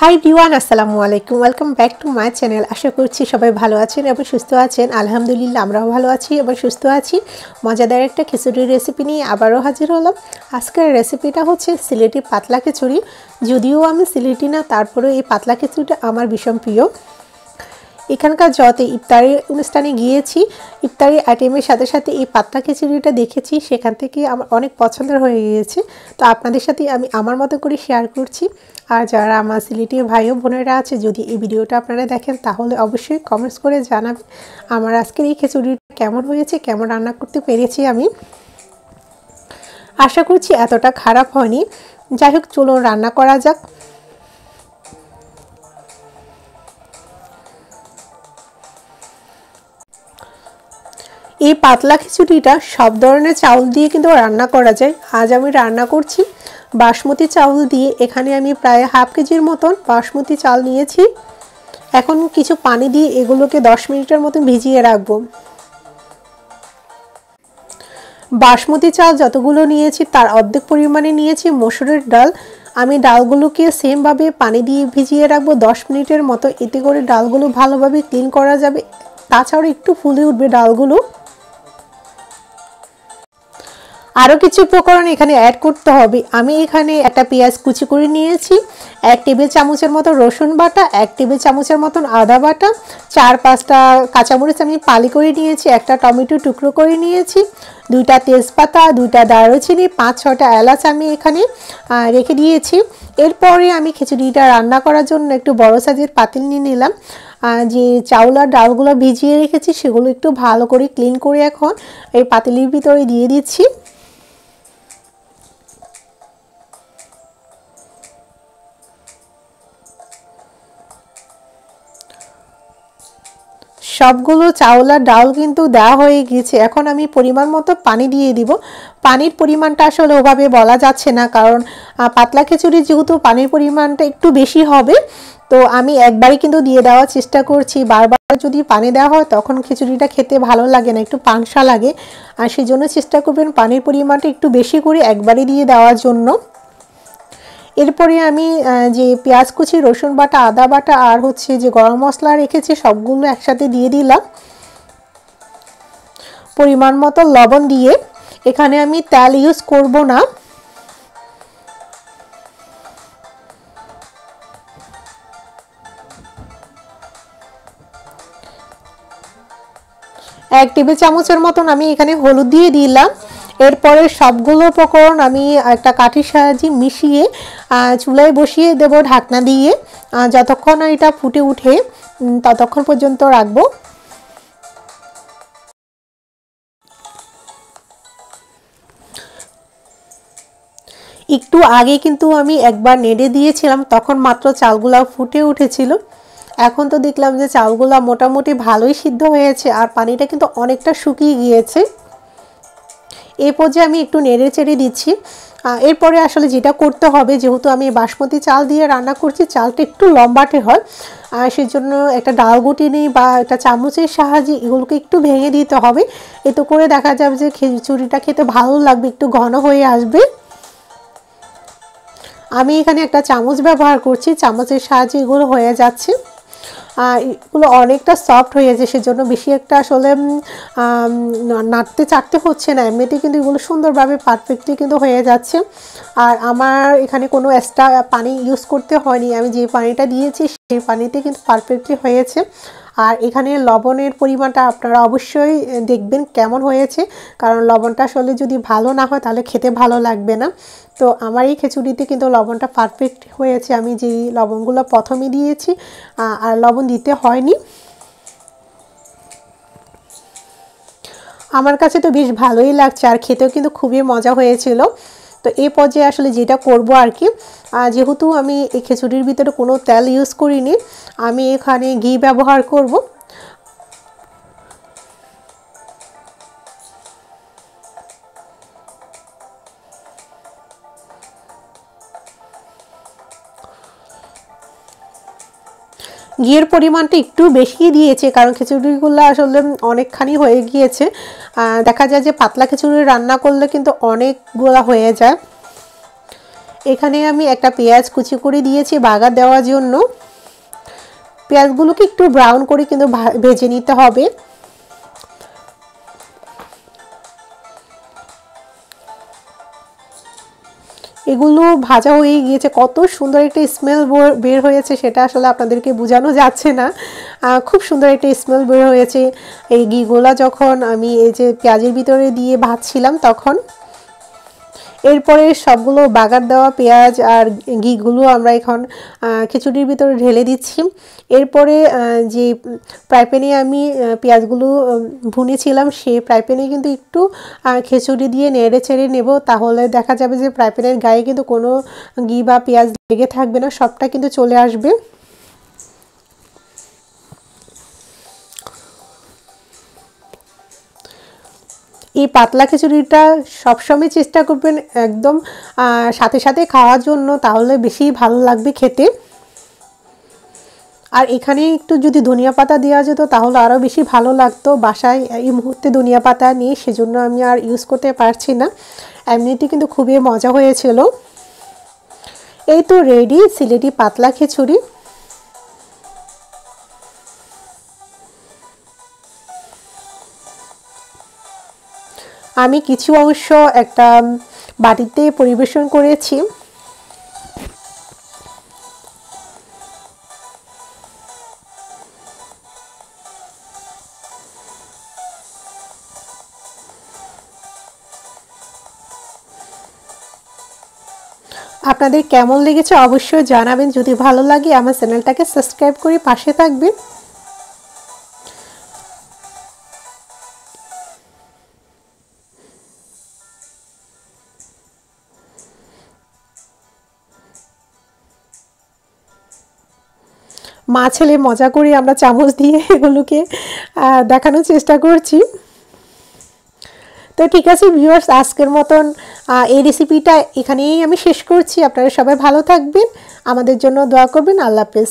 High everyone आसलामु आलैकुम welcome back to my channel. आशा करছি সবাই ভালো আছেন এবং সুস্থ আছেন। আলহামদুলিল্লাহ আমরাও ভালো আছি এবং সুস্থ আছি। মজাদার একটা খিচুড়ির রেসিপি নিয়ে আবারও হাজির হলাম। আজকের রেসিপিটা হচ্ছে সিলেটি পাতলা খিচুড়ি। যদিও আমি সিলেটি না, তারপরেও এই পাতলা খিচুড়িটা আমার ভীষণ প্রিয়। এখানকার যত ইফতারি অনুষ্ঠানে গিয়েছি, ইফতারি আইটেমের সাথে সাথে এই পাতলা খিচুড়িটা দেখেছি, সেখান থেকে আমার অনেক পছন্দের হয়ে গিয়েছে। তো আপনাদের সাথে আমি আমার মতো করে শেয়ার করছি। আর যারা আমার সিলেটি ভাই ও বোনেরা আছে, যদি এই ভিডিওটা আপনারা দেখেন তাহলে অবশ্যই কমেন্টস করে জানাবেন আমার আজকের এই খিচুড়িটা কেমন হয়েছে, কেমন রান্না করতে পেরেছি আমি। আশা করছি এতটা খারাপ হয়নি। যাই হোক, চলুন রান্না করা যাক। এই পাতলা খিচুড়িটা সব ধরনের চাউল দিয়ে কিন্তু রান্না করা যায়। আজ আমি রান্না করছি বাসমতি চাউল দিয়ে। এখানে আমি প্রায় হাফ কেজির মতন বাসমতি চাল নিয়েছি। এখন কিছু পানি দিয়ে এগুলোকে 10 মিনিটের মতন ভিজিয়ে রাখব। বাসমতি চাল যতগুলো নিয়েছি তার অর্ধেক পরিমাণে নিয়েছি মসুরের ডাল। আমি ডালগুলোকে সেমভাবে পানি দিয়ে ভিজিয়ে রাখবো 10 মিনিটের মতো। এতে করে ডালগুলো ভালোভাবে ক্লিন করা যাবে, তাছাড়া একটু ফুলে উঠবে ডালগুলো। আরও কিছু উপকরণ এখানে অ্যাড করতে হবে। আমি এখানে একটা পেঁয়াজ কুচি করে নিয়েছি, 1 টেবিল চামচের মতো রসুন বাটা, 1 টেবিল চামচের মতন আদা বাটা, 4-5টা কাঁচামরিচ আমি ফালি করে নিয়েছি, একটা টমেটো টুকরো করে নিয়েছি, 2টা তেজপাতা, 2টা দারুচিনি, 5-6টা এলাচ আমি এখানে রেখে দিয়েছি। এরপরে আমি খিচুড়িটা রান্না করার জন্য একটু বড় সাইজের পাতিল নিয়ে নিলাম। যে চাউল আর ডালগুলো ভিজিয়ে রেখেছি সেগুলো একটু ভালো করে ক্লিন করে এখন এই পাতিলের ভিতরে দিয়ে দিচ্ছি। সবগুলো চাউল আর ডাল কিন্তু দেওয়া হয়ে গেছে। এখন আমি পরিমাণ মতো পানি দিয়ে দিব। পানির পরিমাণটা আসলে ওভাবে বলা যাচ্ছে না, কারণ পাতলা খিচুড়ি যেহেতু পানির পরিমাণটা একটু বেশি হবে। তো আমি একবারই কিন্তু দিয়ে দেওয়ার চেষ্টা করছি। বারবার যদি পানি দেওয়া হয় তখন খিচুড়িটা খেতে ভালো লাগে না, একটু পানসা লাগে। আর সেই জন্য চেষ্টা করবেন পানির পরিমাণটা একটু বেশি করে একবারই দিয়ে দেওয়ার জন্য। এরপরে আমি যে পেঁয়াজ কুচি, রসুন বাটা, আদা বাটা আর হচ্ছে যে গরম মশলা রেখেছি সবগুলো একসাথে দিয়ে দিলাম। পরিমাণ মতো লবণ দিয়ে, এখানে আমি তেল ইউজ করব না। এক টেবিল চামচের মতন আমি এখানে হলুদ দিয়ে দিলাম। এরপরে সবগুলো উপকরণ আমি একটা কাঠির সাহায্যে মিশিয়ে চুলায় বসিয়ে দেব, ঢাকনা দিয়ে। যতক্ষণ এটা ফুটে উঠে ততক্ষণ পর্যন্ত রাখবো। একটু আগে কিন্তু আমি একবার নেড়ে দিয়েছিলাম, তখন মাত্র চালগুলো ফুটে উঠেছিল। এখন তো দেখলাম যে চালগুলো মোটামুটি ভালোই সিদ্ধ হয়েছে আর পানিটা কিন্তু অনেকটা শুকিয়ে গিয়েছে। এই পর্যায়ে আমি একটু নেড়ে চেড়ে দিচ্ছি। এরপরে আসলে যেটা করতে হবে, যেহেতু আমি বাসমতি চাল দিয়ে রান্না করছি, চালটা একটু লম্বাটে হয়, আর সেজন্য একটা ডালগুটি নিই বা একটা চামচের সাহায্যে এগুলোকে একটু ভেঙে দিতে হবে। এতে করে দেখা যাবে যে খিচুড়িটা খেতে ভালো লাগবে, একটু ঘন হয়ে আসবে। আমি এখানে একটা চামচ ব্যবহার করছি, চামচের সাহায্যে এগুলো হয়ে যাচ্ছে। এগুলো অনেকটা সফট হয়েছে, সেজন্য বেশি একটা আসলে নাড়তে চাড়তে হচ্ছে না। এমনিতে কিন্তু এগুলো সুন্দরভাবে পারফেক্টলি কিন্তু হয়ে যাচ্ছে। আর আমার এখানে কোনো এক্সট্রা পানি ইউজ করতে হয়নি। আমি যে পানিটা দিয়েছি সেই পানিতে কিন্তু পারফেক্টলি হয়েছে। আর এখানে লবণের পরিমাণটা আপনারা অবশ্যই দেখবেন কেমন হয়েছে, কারণ লবণটা আসলে যদি ভালো না হয় তাহলে খেতে ভালো লাগবে না। তো আমার এই খিচুড়িতে কিন্তু লবণটা পারফেক্ট হয়েছে। আমি যেই লবণগুলো প্রথমে দিয়েছি আর লবণ দিতে হয়নি। আমার কাছে তো বেশ ভালোই লাগছে আর খেতেও কিন্তু খুবই মজা হয়েছিল। তো এই পর্যায়ে আসলে যেটা করব আর কি, যেহেতু আমি এই খিচুড়ির ভিতরে কোনো তেল ইউজ করিনি, আমি এখানে ঘি ব্যবহার করব। ঘিয়ের পরিমাণটা একটু বেশি দিয়েছে, কারণ খিচুড়িগুলো আসলে অনেকখানি হয়ে গিয়েছে। দেখা যায় যে পাতলা খিচুড়ি রান্না করলে কিন্তু অনেক গোলা হয়ে যায়। এখানে আমি একটা পেঁয়াজ কুচি করে দিয়েছি বাগার দেওয়ার জন্য। পেঁয়াজগুলোকে একটু ব্রাউন করে কিন্তু ভেজে নিতে হবে। এগুলো ভাজা হয়ে গিয়েছে, কত সুন্দর একটা স্মেল বের হয়েছে সেটা আসলে আপনাদেরকে বোঝানো যাচ্ছে না। খুব সুন্দর একটা স্মেল বের হয়েছে। এই ঘিগুলা যখন আমি এই যে পেঁয়াজের ভিতরে দিয়ে ভাজছিলাম তখন এরপরে সবগুলো বাগার দেওয়া পেঁয়াজ আর ঘিগুলো আমরা এখন খিচুড়ির ভিতরে ঢেলে দিচ্ছি। এরপরে যে ফ্রাইপ্যানে আমি পেঁয়াজগুলো ভুনেছিলাম সেই ফ্রাইপ্যানে কিন্তু একটু খিচুড়ি দিয়ে নেড়ে চেড়ে নেব, তাহলে দেখা যাবে যে ফ্রাইপ্যানের গায়ে কিন্তু কোনো ঘি বা পেঁয়াজ লেগে থাকবে না, সবটা কিন্তু চলে আসবে। এই পাতলা খিচুড়িটা সবসময় চেষ্টা করবেন একদম সাথে সাথে খাওয়ার জন্য, তাহলে বেশি ভালো লাগবে খেতে। আর এখানে একটু যদি ধনিয়া পাতা দেওয়া যেত তাহলে আরও বেশি ভালো লাগতো। বাসায় এই মুহূর্তে ধনিয়া পাতা নেই, সেজন্য আমি আর ইউজ করতে পারছি না। এমনিতে কিন্তু খুবই মজা হয়েছিল। এই তো রেডি সিলেটি পাতলা খিচুড়ি। আমি কিছু অংশ একটা বাটিতে পরিবেশন করেছি। আপনাদের কেমন লেগেছে অবশ্যই জানাবেন। যদি ভালো লাগে আমার চ্যানেলটাকে সাবস্ক্রাইব করে পাশে থাকবেন। মা ছেলে মজা করি আমরা চামচ দিয়ে এগুলোকে দেখানোর চেষ্টা করছি। তো ঠিক আছে ভিউয়ার্স, আজকের মতন এই রেসিপিটা এখানেই আমি শেষ করছি। আপনারা সবাই ভালো থাকবেন, আমাদের জন্য দোয়া করবেন। আল্লাহ হাফেজ।